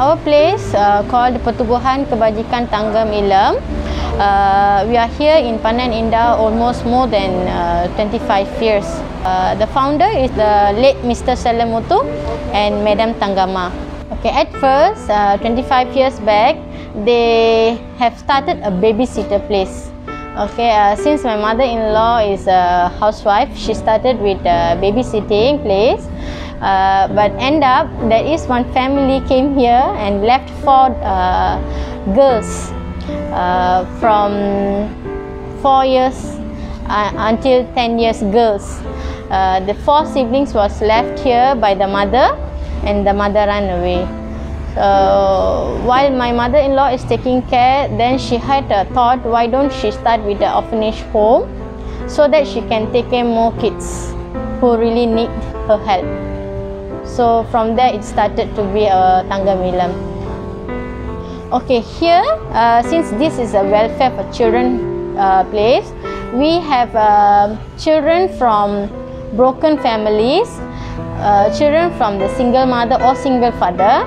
Our place called Pertubuhan Kebajikan Thanggam Illam. We are here in Panan Indah almost more than 25 years. The founder is the late Mr. Selemoto and Madam Tangama. Okay, at first, 25 years back, they have started a babysitter place. Okay, since my mother-in-law is a housewife, she started with a babysitting place, but end up there is one family came here and left four girls from 4 years until 10 years girls. The four siblings was left here by the mother, and the mother ran away. While my mother-in-law is taking care, then she had a thought, why don't she start with the orphanage home so that she can take care more kids who really need her help. So from there it started to be a Thanggam Illam. Okay, here since this is a welfare for children place, we have children from broken families, children from the single mother or single father.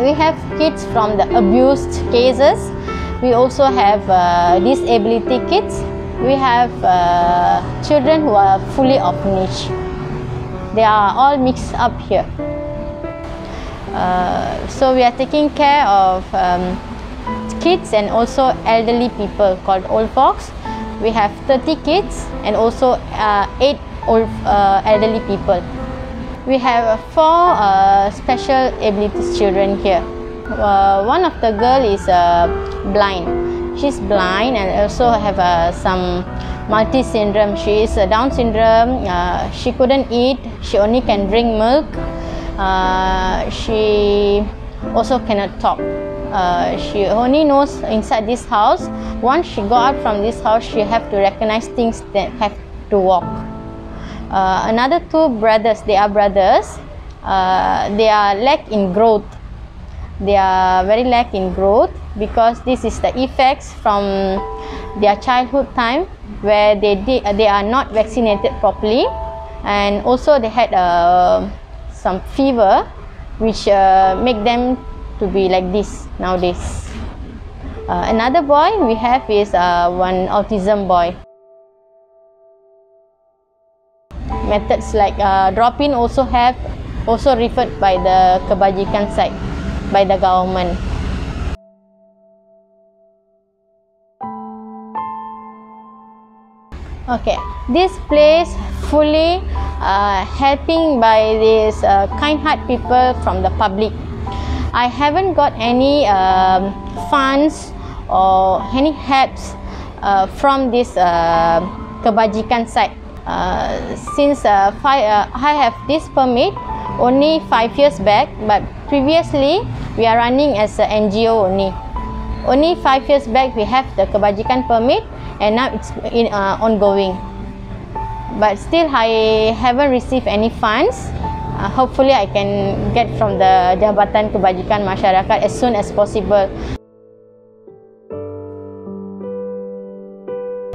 We have kids from the abused cases. We also have disability kids. We have children who are fully orphanage. They are all mixed up here. So we are taking care of kids and also elderly people called old folks. We have 30 kids and also 8 old elderly people. We have 4 special abilities children here. One of the girl is blind. She's blind and also have some multi-syndrome. She is Down syndrome. She couldn't eat. She only can drink milk. She also cannot talk. She only knows inside this house. Once she go out from this house, she have to recognize things that have to walk. Another 2 brothers, they are brothers, they are lack in growth. They are very lack in growth because this is the effects from their childhood time where they are not vaccinated properly, and also they had some fever which make them to be like this nowadays. Another boy we have is one autism boy. Methods like drop-in also referred by the Kebajikan side, by the government. Okay, this place fully helping by these kind-hearted people from the public. I haven't got any funds or any helps from this Kebajikan side. Since I have this permit only 5 years back, but previously we are running as an NGO only. Only 5 years back we have the Kebajikan permit, and now it's ongoing. But still I haven't received any funds. Hopefully I can get from the Jabatan Kebajikan Masyarakat as soon as possible.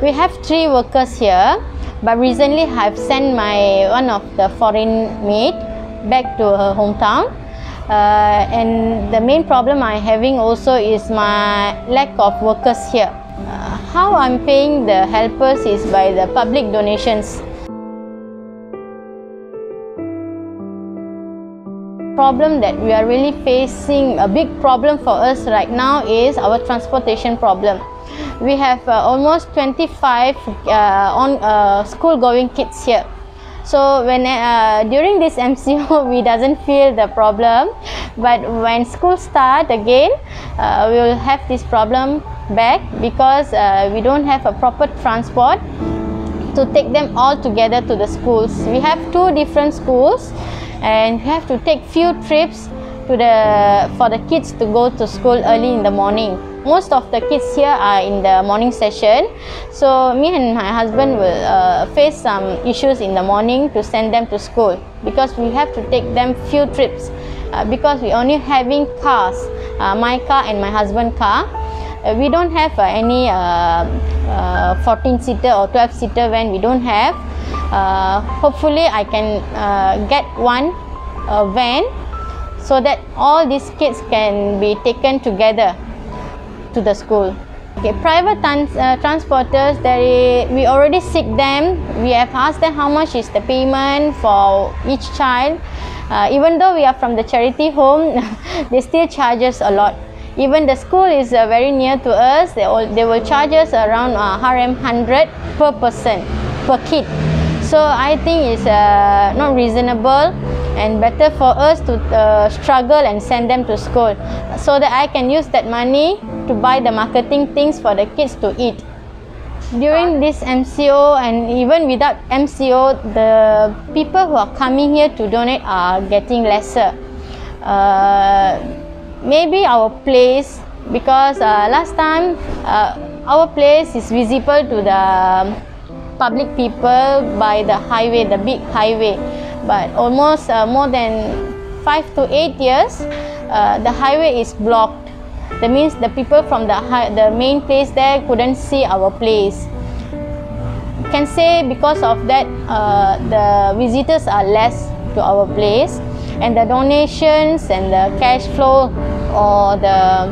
We have 3 workers here. But recently, I've sent one of the foreign maid back to her hometown, and the main problem I'm having also is my lack of workers here. How I'm paying the helpers is by the public donations. Problem that we are really facing, a big problem for us right now, is our transportation problem. We have almost 25 school-going kids here. So when during this MCO, we doesn't feel the problem. But when school start again, we will have this problem back because we don't have a proper transport to take them all together to the schools. We have 2 different schools, and we have to take few trips for the kids to go to school early in the morning. Most of the kids here are in the morning session, so me and my husband will face some issues in the morning to send them to school because we have to take them few trips because we only having cars, my car and my husband's car. We don't have any 14-seater or 12-seater van. We don't have. Hopefully I can get one van so that all these kids can be taken together to the school. Okay, private transporters, we already seek them. We have asked them how much is the payment for each child. Even though we are from the charity home, they still charge us a lot. Even the school is very near to us. They will charge us around RM 100 per person, per kid. So I think it's not reasonable, and better for us to struggle and send them to school so that I can use that money to buy the marketing things for the kids to eat. During this MCO and even without MCO, the people who are coming here to donate are getting lesser. Maybe our place, because last time our place is visible to the public people by the highway, the big highway. But almost more than 5 to 8 years, the highway is blocked. That means the people from the main place there couldn't see our place. Can say because of that, the visitors are less to our place, and the donations and the cash flow or the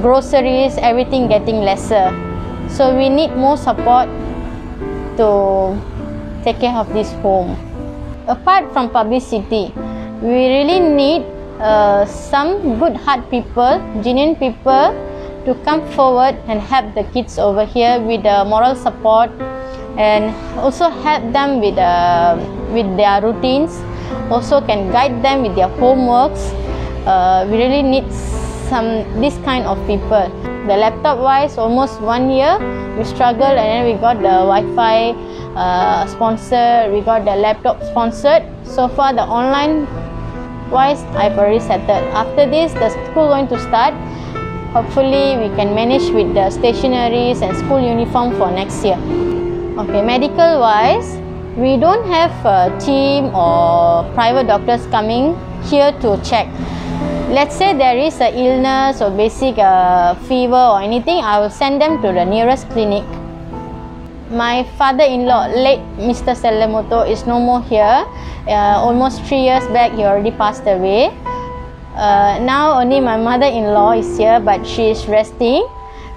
groceries, everything getting lesser. So we need more support to take care of this home. Apart from publicity, we really need some good-heart people, genuine people, to come forward and help the kids over here with the moral support, and also help them with their routines. Also can guide them with their homeworks. We really need this kind of people. The laptop-wise, almost 1 year we struggled, and then we got the Wi-Fi sponsored, we got the laptop sponsored. So far the online wise I've already settled. After this, the school going to start. Hopefully we can manage with the stationaries and school uniform for next year. Okay, medical wise, we don't have a team or private doctors coming here to check. Let's say there is an illness or basic fever or anything, I will send them to the nearest clinic. My father-in-law, late Mr. Selemoto, is no more here. Almost 3 years back, he already passed away. Now only my mother-in-law is here, but she is resting.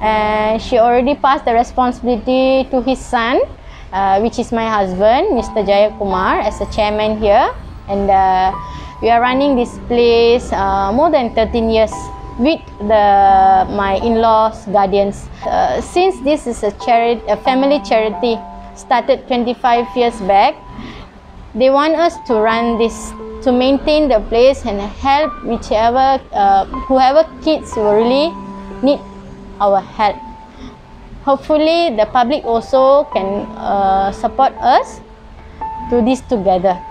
And she already passed the responsibility to his son, which is my husband, Mr. Jayakumar, as a chairman here. And we are running this place more than 13 years. With my in-laws' guardians. Since this is a family charity, started 25 years back, they want us to run this, to maintain the place and help whoever kids will really need our help. Hopefully the public also can support us to this together.